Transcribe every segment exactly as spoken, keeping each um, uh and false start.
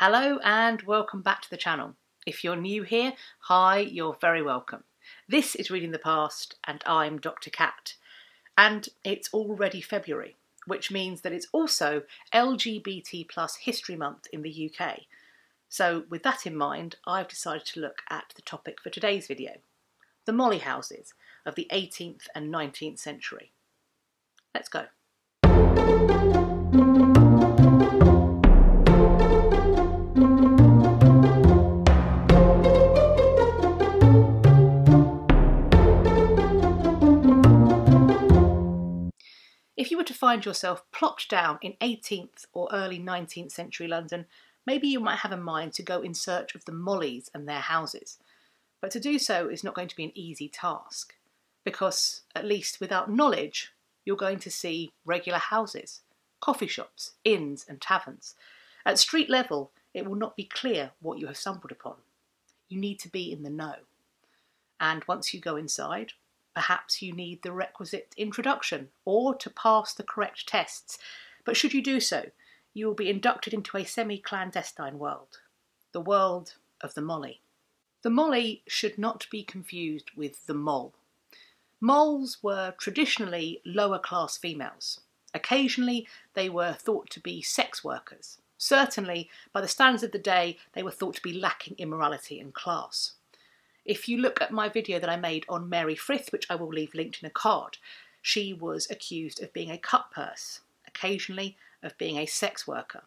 Hello and welcome back to the channel. If you're new here, hi, you're very welcome. This is Reading the Past and I'm Doctor Kat. And it's already February, which means that it's also L G B T plus History Month in the U K. So with that in mind, I've decided to look at the topic for today's video, the Molly houses of the eighteenth and nineteenth century. Let's go. If you were to find yourself plopped down in eighteenth or early nineteenth century London, maybe you might have in mind to go in search of the Mollies and their houses. But to do so is not going to be an easy task, because at least without knowledge, you're going to see regular houses, coffee shops, inns and taverns. At street level, it will not be clear what you have stumbled upon. You need to be in the know. And once you go inside, perhaps you need the requisite introduction or to pass the correct tests, but should you do so, you will be inducted into a semi-clandestine world, the world of the Molly. The Molly should not be confused with the Mole. Moles were traditionally lower-class females. Occasionally they were thought to be sex workers. Certainly, by the standards of the day, they were thought to be lacking in morality and class. If you look at my video that I made on Mary Frith, which I will leave linked in a card, she was accused of being a cutpurse, occasionally of being a sex worker.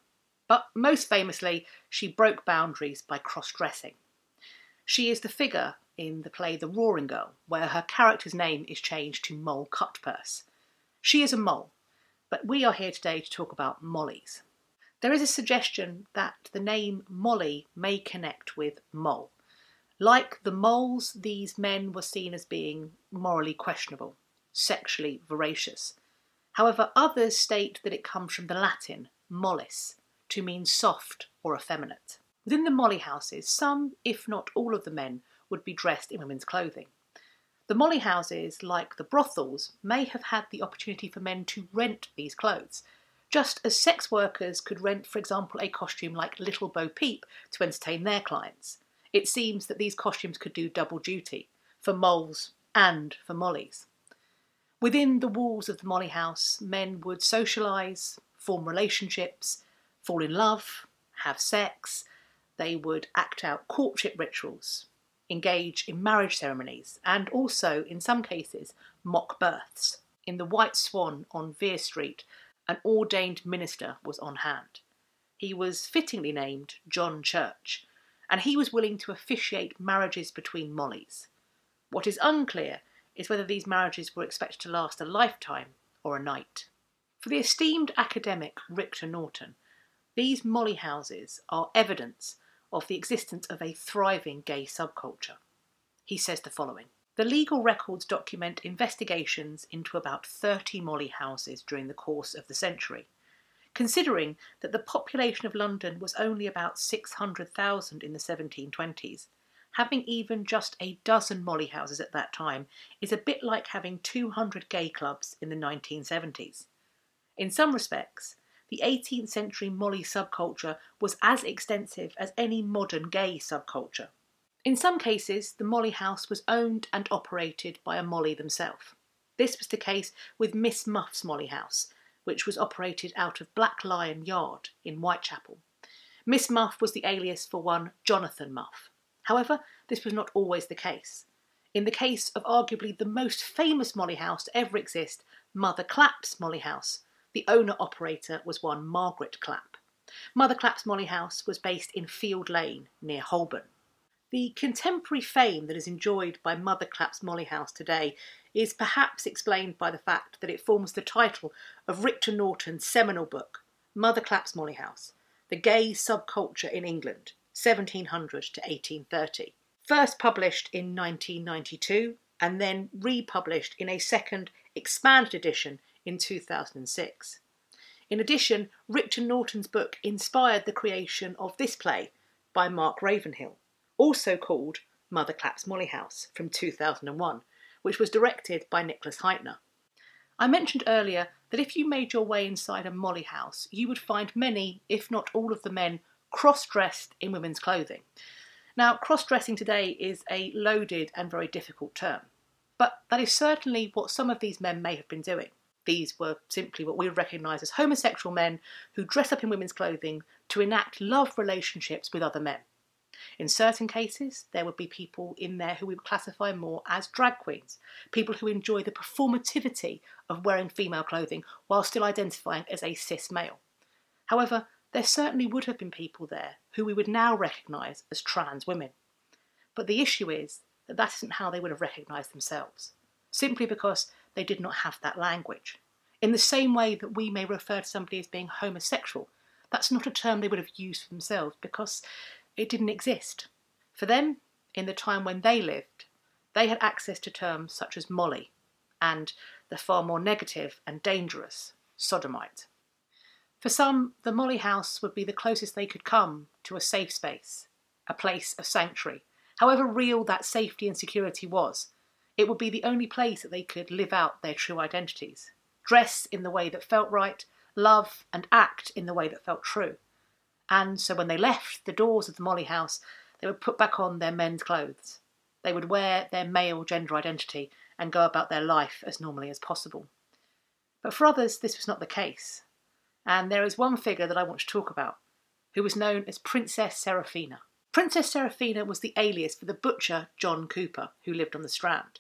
But most famously, she broke boundaries by cross-dressing. She is the figure in the play The Roaring Girl, where her character's name is changed to Mole Cutpurse. She is a mole, but we are here today to talk about Mollies. There is a suggestion that the name Molly may connect with mole. Like the moles, these men were seen as being morally questionable, sexually voracious. However, others state that it comes from the Latin mollis, to mean soft or effeminate. Within the Molly houses, some, if not all of the men, would be dressed in women's clothing. The Molly houses, like the brothels, may have had the opportunity for men to rent these clothes, just as sex workers could rent, for example, a costume like Little Bo Peep to entertain their clients. It seems that these costumes could do double duty, for moles and for mollies. Within the walls of the Molly house, men would socialise, form relationships, fall in love, have sex. They would act out courtship rituals, engage in marriage ceremonies, and also, in some cases, mock births. In the White Swan on Vere Street, an ordained minister was on hand. He was fittingly named John Church, and he was willing to officiate marriages between mollies. What is unclear is whether these marriages were expected to last a lifetime or a night. For the esteemed academic Rictor Norton, these molly houses are evidence of the existence of a thriving gay subculture. He says the following: the legal records document investigations into about thirty molly houses during the course of the century. Considering that the population of London was only about six hundred thousand in the seventeen twenties, having even just a dozen molly houses at that time is a bit like having two hundred gay clubs in the nineteen seventies. In some respects, the eighteenth century molly subculture was as extensive as any modern gay subculture. In some cases, the molly house was owned and operated by a molly themselves. This was the case with Miss Muff's Molly House, which was operated out of Black Lion Yard in Whitechapel. Miss Muff was the alias for one Jonathan Muff. However, this was not always the case. In the case of arguably the most famous Molly house to ever exist, Mother Clap's Molly House, the owner-operator was one Margaret Clap. Mother Clap's Molly House was based in Field Lane, near Holborn. The contemporary fame that is enjoyed by Mother Clap's Molly House today is perhaps explained by the fact that it forms the title of Rictor Norton's seminal book, Mother Clap's Molly House, The Gay Subculture in England, seventeen hundred to eighteen thirty, first published in nineteen ninety-two and then republished in a second expanded edition in two thousand six. In addition, Rictor Norton's book inspired the creation of this play by Mark Ravenhill, also called Mother Clap's Molly House, from two thousand one, which was directed by Nicholas Hytner. I mentioned earlier that if you made your way inside a molly house, you would find many, if not all of the men, cross-dressed in women's clothing. Now, cross-dressing today is a loaded and very difficult term, but that is certainly what some of these men may have been doing. These were simply what we recognise as homosexual men who dress up in women's clothing to enact love relationships with other men. In certain cases, there would be people in there who we would classify more as drag queens, people who enjoy the performativity of wearing female clothing while still identifying as a cis male. However, there certainly would have been people there who we would now recognise as trans women. But the issue is that that isn't how they would have recognised themselves, simply because they did not have that language. In the same way that we may refer to somebody as being homosexual, that's not a term they would have used for themselves because it didn't exist. For them, in the time when they lived, they had access to terms such as Molly and the far more negative and dangerous sodomite. For some, the Molly house would be the closest they could come to a safe space, a place of sanctuary. However real that safety and security was, it would be the only place that they could live out their true identities, dress in the way that felt right, love and act in the way that felt true. And so when they left the doors of the Molly house, they would put back on their men's clothes. They would wear their male gender identity and go about their life as normally as possible. But for others, this was not the case. And there is one figure that I want to talk about, who was known as Princess Seraphina. Princess Seraphina was the alias for the butcher John Cooper, who lived on the Strand.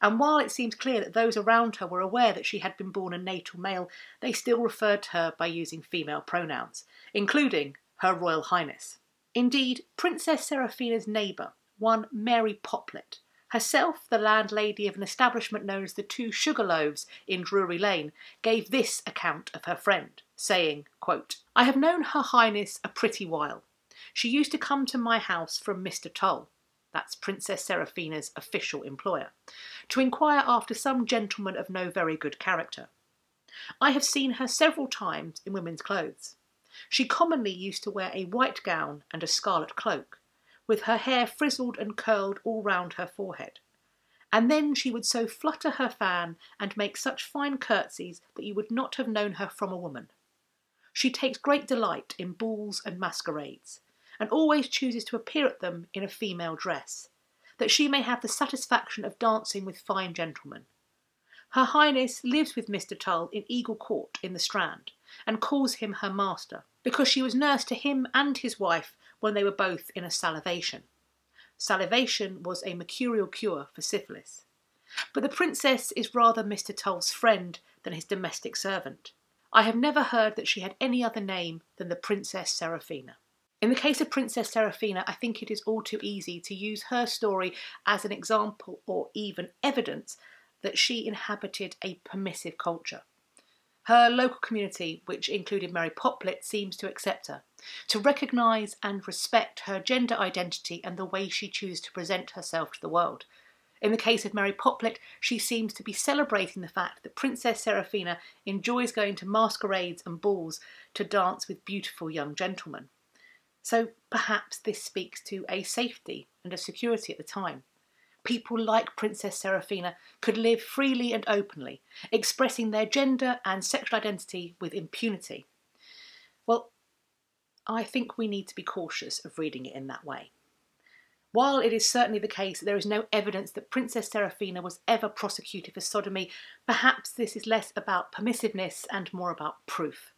And while it seems clear that those around her were aware that she had been born a natal male, they still referred to her by using female pronouns, including Her Royal Highness. Indeed, Princess Seraphina's neighbour, one Mary Poplett, herself the landlady of an establishment known as the Two Sugar Loaves in Drury Lane, gave this account of her friend, saying, quote, "I have known Her Highness a pretty while. She used to come to my house from Mr Tull," that's Princess Seraphina's official employer, "to inquire after some gentleman of no very good character. I have seen her several times in women's clothes. She commonly used to wear a white gown and a scarlet cloak, with her hair frizzled and curled all round her forehead. And then she would so flutter her fan and make such fine curtsies that you would not have known her from a woman. She takes great delight in balls and masquerades, and always chooses to appear at them in a female dress, that she may have the satisfaction of dancing with fine gentlemen. Her Highness lives with Mr Tull in Eagle Court in the Strand, and calls him her master, because she was nurse to him and his wife when they were both in a salivation." Salivation was a mercurial cure for syphilis. But the princess is rather Mr Tull's friend than his domestic servant. I have never heard that she had any other name than the Princess Seraphina. In the case of Princess Seraphina, I think it is all too easy to use her story as an example or even evidence that she inhabited a permissive culture. Her local community, which included Mary Poplett, seems to accept her, to recognise and respect her gender identity and the way she chooses to present herself to the world. In the case of Mary Poplett, she seems to be celebrating the fact that Princess Seraphina enjoys going to masquerades and balls to dance with beautiful young gentlemen. So perhaps this speaks to a safety and a security at the time. People like Princess Seraphina could live freely and openly, expressing their gender and sexual identity with impunity. Well, I think we need to be cautious of reading it in that way. While it is certainly the case that there is no evidence that Princess Seraphina was ever prosecuted for sodomy, perhaps this is less about permissiveness and more about proof.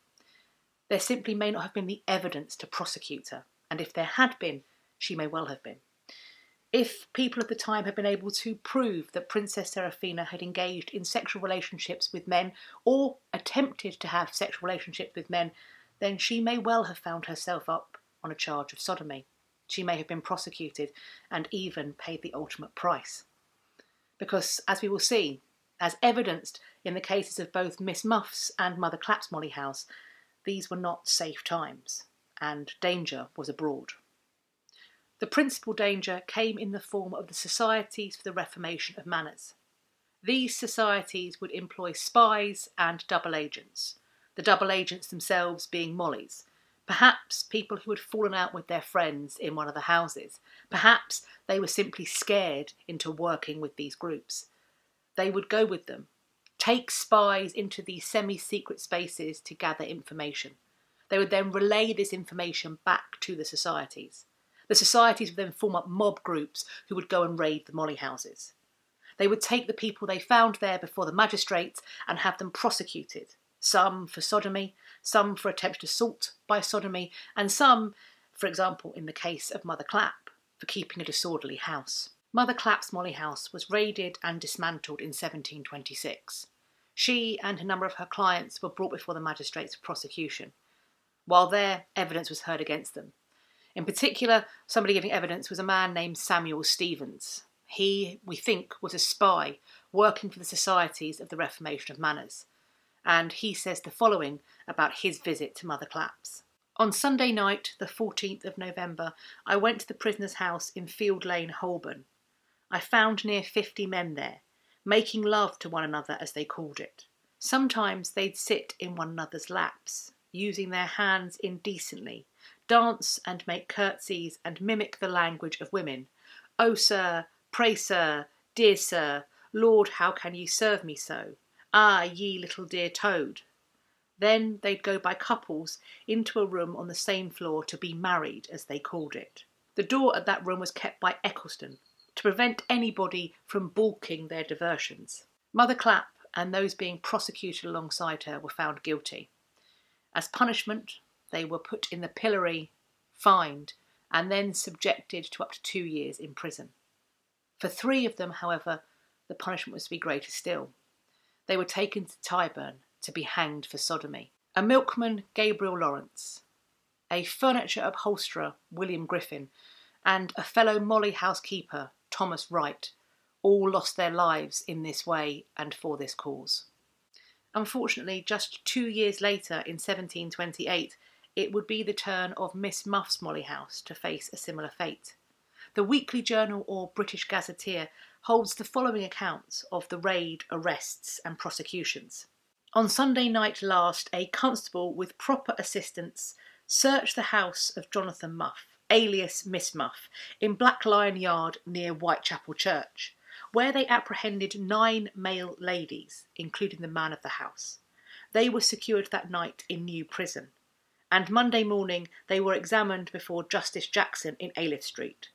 There simply may not have been the evidence to prosecute her, and if there had been, she may well have been. If people of the time had been able to prove that Princess Seraphina had engaged in sexual relationships with men, or attempted to have sexual relationships with men, then she may well have found herself up on a charge of sodomy. She may have been prosecuted and even paid the ultimate price. Because, as we will see, as evidenced in the cases of both Miss Muff's and Mother Clap's Molly House, these were not safe times, and danger was abroad. The principal danger came in the form of the Societies for the Reformation of Manners. These societies would employ spies and double agents, the double agents themselves being Mollies, perhaps people who had fallen out with their friends in one of the houses. Perhaps they were simply scared into working with these groups. They would go with them, take spies into these semi-secret spaces to gather information. They would then relay this information back to the societies. The societies would then form up mob groups who would go and raid the Molly houses. They would take the people they found there before the magistrates and have them prosecuted, some for sodomy, some for attempted assault by sodomy, and some, for example, in the case of Mother Clap, for keeping a disorderly house. Mother Clap's Molly house was raided and dismantled in seventeen twenty-six. She and a number of her clients were brought before the magistrates for prosecution. While there, evidence was heard against them. In particular, somebody giving evidence was a man named Samuel Stevens. He, we think, was a spy working for the Societies of the Reformation of Manners, and he says the following about his visit to Mother Clap's. On Sunday night, the fourteenth of November, I went to the prisoner's house in Field Lane, Holborn. I found near fifty men there, making love to one another, as they called it. Sometimes they'd sit in one another's laps, using their hands indecently, dance and make curtsies and mimic the language of women. Oh, sir, pray, sir, dear sir, Lord, how can ye serve me so? Ah, ye little dear toad. Then they'd go by couples into a room on the same floor to be married, as they called it. The door at that room was kept by Eccleston to prevent anybody from balking their diversions. Mother Clap and those being prosecuted alongside her were found guilty. As punishment, they were put in the pillory, fined, and then subjected to up to two years in prison. For three of them, however, the punishment was to be greater still. They were taken to Tyburn to be hanged for sodomy. A milkman, Gabriel Lawrence, a furniture upholsterer, William Griffin, and a fellow Molly housekeeper, Thomas Wright, all lost their lives in this way and for this cause. Unfortunately, just two years later, in seventeen twenty-eight, it would be the turn of Miss Muff's Molly House to face a similar fate. The Weekly Journal or British Gazetteer holds the following accounts of the raid, arrests and prosecutions. On Sunday night last, a constable with proper assistance searched the house of Jonathan Muff, alias Miss Muff, in Black Lion Yard near Whitechapel Church, where they apprehended nine male ladies, including the man of the house. They were secured that night in New Prison, and Monday morning they were examined before Justice Jackson in Aylif Street.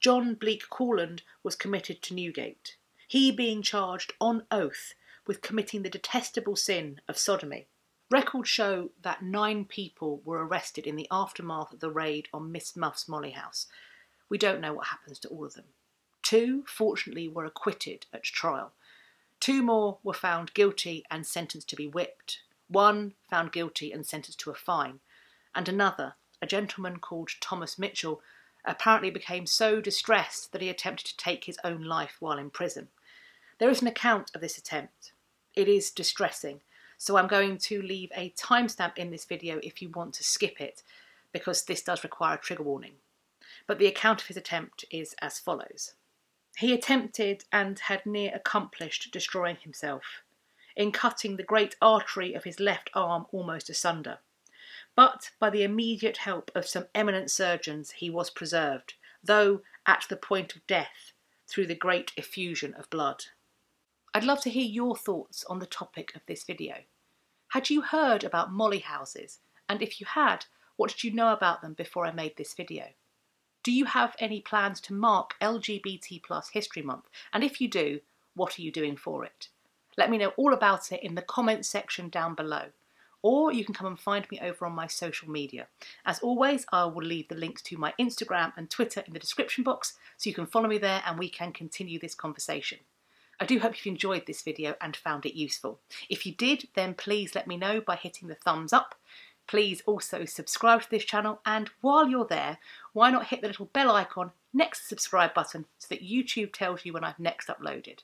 John Bleak Cawland was committed to Newgate, he being charged on oath with committing the detestable sin of sodomy. Records show that nine people were arrested in the aftermath of the raid on Miss Muff's Molly House. We don't know what happens to all of them. Two, fortunately, were acquitted at trial. Two more were found guilty and sentenced to be whipped. One found guilty and sentenced to a fine. And another, a gentleman called Thomas Mitchell, apparently became so distressed that he attempted to take his own life while in prison. There is an account of this attempt. It is distressing, so I'm going to leave a timestamp in this video if you want to skip it, because this does require a trigger warning. But the account of his attempt is as follows. He attempted and had near accomplished destroying himself, in cutting the great artery of his left arm almost asunder. But by the immediate help of some eminent surgeons he was preserved, though at the point of death, through the great effusion of blood. I'd love to hear your thoughts on the topic of this video. Had you heard about Molly houses? And if you had, what did you know about them before I made this video? Do you have any plans to mark L G B T plus History Month? And if you do, what are you doing for it? Let me know all about it in the comments section down below. Or you can come and find me over on my social media. As always, I will leave the links to my Instagram and Twitter in the description box, so you can follow me there and we can continue this conversation. I do hope you've enjoyed this video and found it useful. If you did, then please let me know by hitting the thumbs up. Please also subscribe to this channel, and while you're there, why not hit the little bell icon next to the subscribe button so that YouTube tells you when I've next uploaded.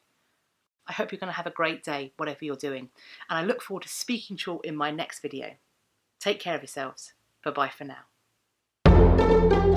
I hope you're going to have a great day, whatever you're doing, and I look forward to speaking to you all in my next video. Take care of yourselves. Bye-bye for now.